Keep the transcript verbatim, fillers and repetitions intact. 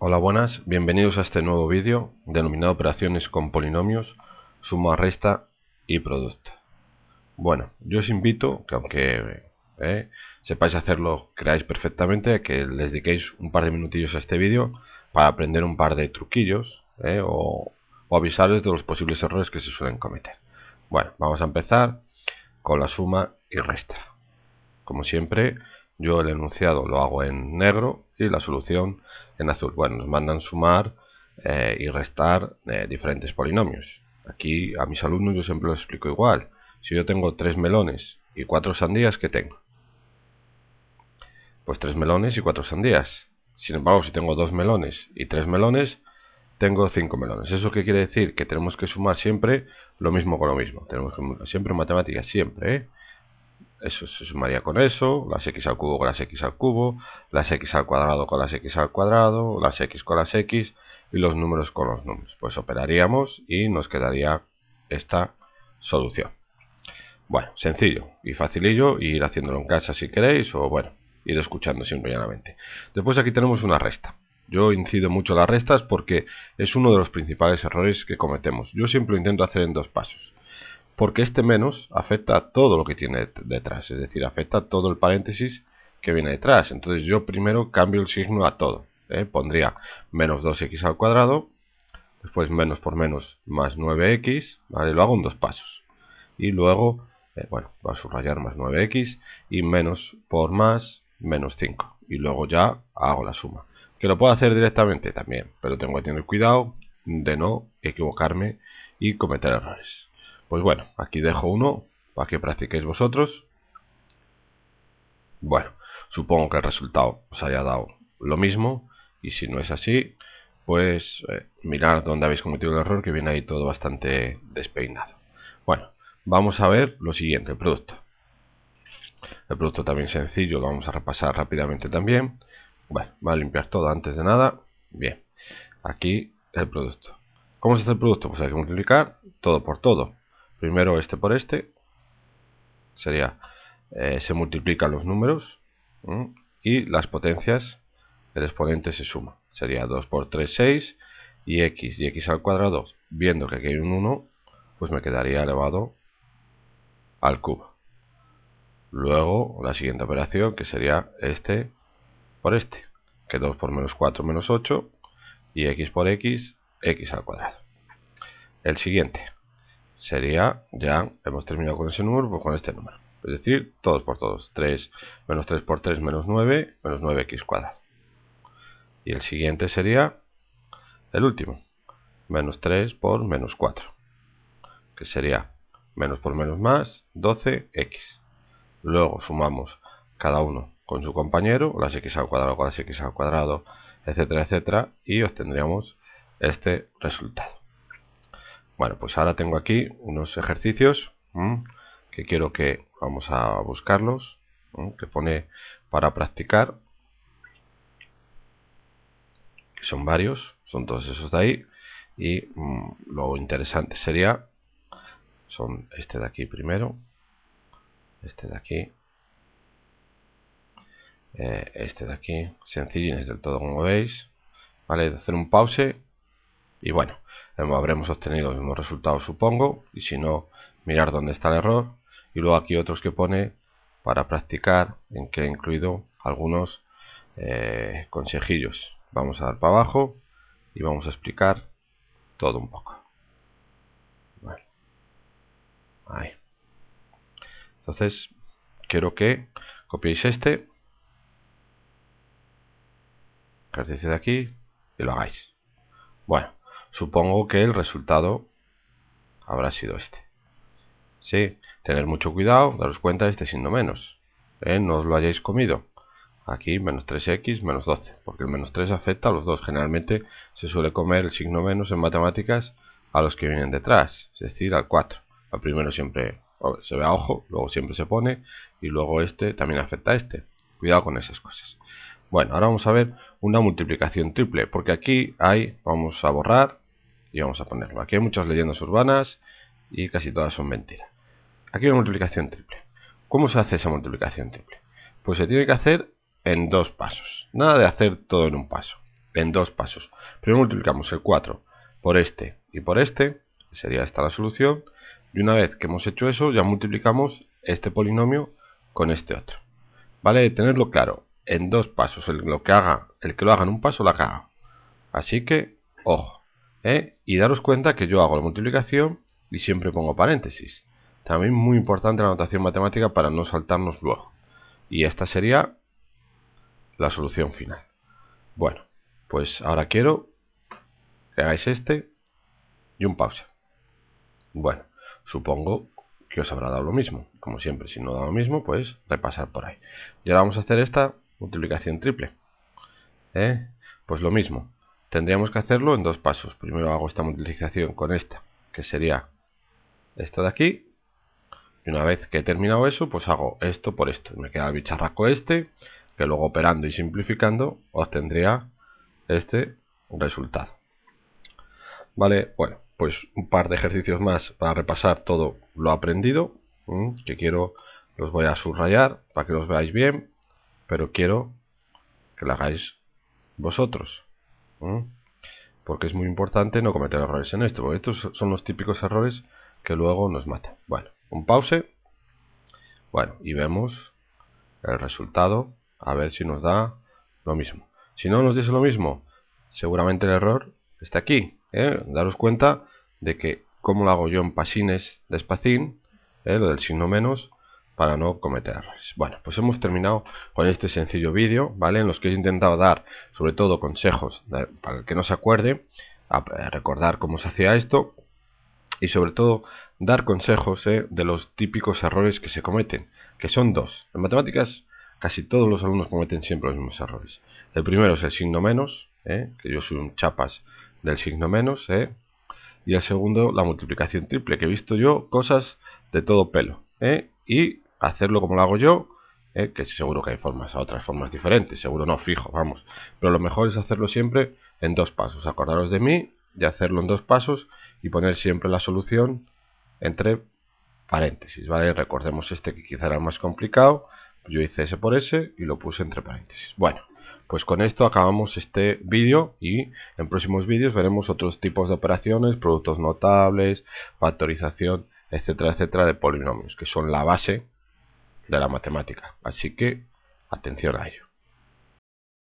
Hola, buenas, bienvenidos a este nuevo vídeo denominado operaciones con polinomios, suma, resta y producto. Bueno, yo os invito que aunque eh, sepáis hacerlo, creáis perfectamente, que les dediquéis un par de minutillos a este vídeo para aprender un par de truquillos eh, o, o avisaros de los posibles errores que se suelen cometer. Bueno, vamos a empezar con la suma y resta. Como siempre, yo el enunciado lo hago en negro y la solución en azul. Bueno, nos mandan sumar eh, y restar eh, diferentes polinomios. Aquí a mis alumnos yo siempre los explico igual. Si yo tengo tres melones y cuatro sandías, ¿qué tengo? Pues tres melones y cuatro sandías. Sin embargo, si tengo dos melones y tres melones, tengo cinco melones. ¿Eso qué quiere decir? Que tenemos que sumar siempre lo mismo con lo mismo. Tenemos que, siempre en matemáticas, siempre, ¿eh? Eso se sumaría con eso, las x al cubo con las x al cubo, las x al cuadrado con las x al cuadrado, las x con las x y los números con los números. Pues operaríamos y nos quedaría esta solución. Bueno, sencillo y facilillo, y ir haciéndolo en casa si queréis, o bueno, ir escuchando simple y llanamente. Después aquí tenemos una resta. Yo incido mucho en las restas porque es uno de los principales errores que cometemos. Yo siempre lo intento hacer en dos pasos, porque este menos afecta a todo lo que tiene detrás, es decir, afecta a todo el paréntesis que viene detrás. Entonces yo primero cambio el signo a todo, ¿eh? Pondría menos dos x al cuadrado, después menos por menos más nueve x, ¿vale? Lo hago en dos pasos. Y luego, eh, bueno, voy a subrayar más nueve x y menos por más menos cinco. Y luego ya hago la suma. Que lo puedo hacer directamente también, pero tengo que tener cuidado de no equivocarme y cometer errores. Pues bueno, aquí dejo uno para que practiquéis vosotros. Bueno, supongo que el resultado os haya dado lo mismo, y si no es así, pues eh, mirad dónde habéis cometido el error, que viene ahí todo bastante despeinado. Bueno, vamos a ver lo siguiente, el producto. El producto también sencillo, lo vamos a repasar rápidamente también. Bueno, voy a limpiar todo antes de nada. Bien, aquí el producto. ¿Cómo se hace el producto? Pues hay que multiplicar todo por todo. Primero este por este, sería, eh, se multiplican los números, ¿m? Y las potencias, el exponente se suma. Sería dos por tres, seis, y x, y x al cuadrado, viendo que aquí hay un uno, pues me quedaría elevado al cubo. Luego la siguiente operación, que sería este por este, que dos por menos cuatro menos ocho, y x por x, x al cuadrado. El siguiente sería, ya hemos terminado con ese número, pues con este número, es decir, todos por todos, tres menos tres por tres menos nueve, menos nueve x cuadrado. Y el siguiente sería el último, menos tres por menos cuatro, que sería menos por menos más doce x. Luego sumamos cada uno con su compañero, las x al cuadrado con las x al cuadrado, etcétera, etcétera, y obtendríamos este resultado. Bueno, pues ahora tengo aquí unos ejercicios ¿m? que quiero que vamos a buscarlos, ¿m? que pone para practicar. Son varios, son todos esos de ahí. Y ¿m? lo interesante sería, son este de aquí primero, este de aquí, eh, este de aquí, sencillines del todo como veis. Vale, hacer un pause y bueno, habremos obtenido los mismos resultados, supongo, y si no, mirar dónde está el error. Y luego aquí otros que pone para practicar, en que he incluido algunos eh, consejillos. Vamos a dar para abajo y vamos a explicar todo un poco. Vale. Ahí. Entonces, quiero que copiéis este ejercicio de aquí y lo hagáis. Bueno. Supongo que el resultado habrá sido este. Sí, tener mucho cuidado, daros cuenta de este signo menos. ¿eh? No os lo hayáis comido. Aquí menos tres x menos doce, porque el menos tres afecta a los dos. Generalmente se suele comer el signo menos en matemáticas a los que vienen detrás, es decir, al cuatro. Al primero siempre se ve a ojo, luego siempre se pone, y luego este también afecta a este. Cuidado con esas cosas. Bueno, ahora vamos a ver una multiplicación triple, porque aquí hay, vamos a borrar y vamos a ponerlo. Aquí hay muchas leyendas urbanas y casi todas son mentiras. Aquí hay una multiplicación triple. ¿Cómo se hace esa multiplicación triple? Pues se tiene que hacer en dos pasos. Nada de hacer todo en un paso. en dos pasos. Primero multiplicamos el cuatro por este y por este, sería esta la solución, y una vez que hemos hecho eso ya multiplicamos este polinomio con este otro. Vale, tenerlo claro, en dos pasos, el, lo que haga, el que lo haga en un paso la caga. Así que, ojo, ¿eh? Y daros cuenta que yo hago la multiplicación y siempre pongo paréntesis. También muy importante la notación matemática para no saltarnos luego. Y esta sería la solución final. Bueno, pues ahora quiero que hagáis este y un pausa. Bueno, supongo que os habrá dado lo mismo. Como siempre, si no da lo mismo, pues repasar por ahí. Y ahora vamos a hacer esta multiplicación triple. ¿Eh? Pues lo mismo. Tendríamos que hacerlo en dos pasos. Primero hago esta multiplicación con esta, que sería esta de aquí. Y una vez que he terminado eso, pues hago esto por esto. Me queda el bicharraco este, que luego operando y simplificando, obtendría este resultado. Vale, bueno, pues un par de ejercicios más para repasar todo lo aprendido, que quiero, los voy a subrayar para que los veáis bien, pero quiero que lo hagáis vosotros, porque es muy importante no cometer errores en esto, porque estos son los típicos errores que luego nos matan. Bueno, un pause, bueno, y vemos el resultado, a ver si nos da lo mismo. Si no nos dice lo mismo, seguramente el error está aquí, ¿eh? Daros cuenta de que como lo hago yo en pasines de espacín, ¿eh? Lo del signo menos, para no cometer errores. Bueno, pues hemos terminado con este sencillo vídeo, ¿vale? En los que he intentado dar, sobre todo, consejos para el que no se acuerde, a recordar cómo se hacía esto, y sobre todo dar consejos, ¿eh? De los típicos errores que se cometen, que son dos. En matemáticas casi todos los alumnos cometen siempre los mismos errores. El primero es el signo menos, ¿eh? Que yo soy un chapas del signo menos, ¿eh? Y el segundo, la multiplicación triple, que he visto yo cosas de todo pelo, ¿eh? Y hacerlo como lo hago yo, ¿eh? Que seguro que hay formas, otras formas diferentes, seguro no, fijo, vamos. Pero lo mejor es hacerlo siempre en dos pasos. Acordaros de mí, de hacerlo en dos pasos y poner siempre la solución entre paréntesis, ¿vale? Recordemos este que quizá era el más complicado. Yo hice ese por ese y lo puse entre paréntesis. Bueno, pues con esto acabamos este vídeo y en próximos vídeos veremos otros tipos de operaciones, productos notables, factorización, etcétera, etcétera, de polinomios, que son la base de la matemática. Así que atención a ello.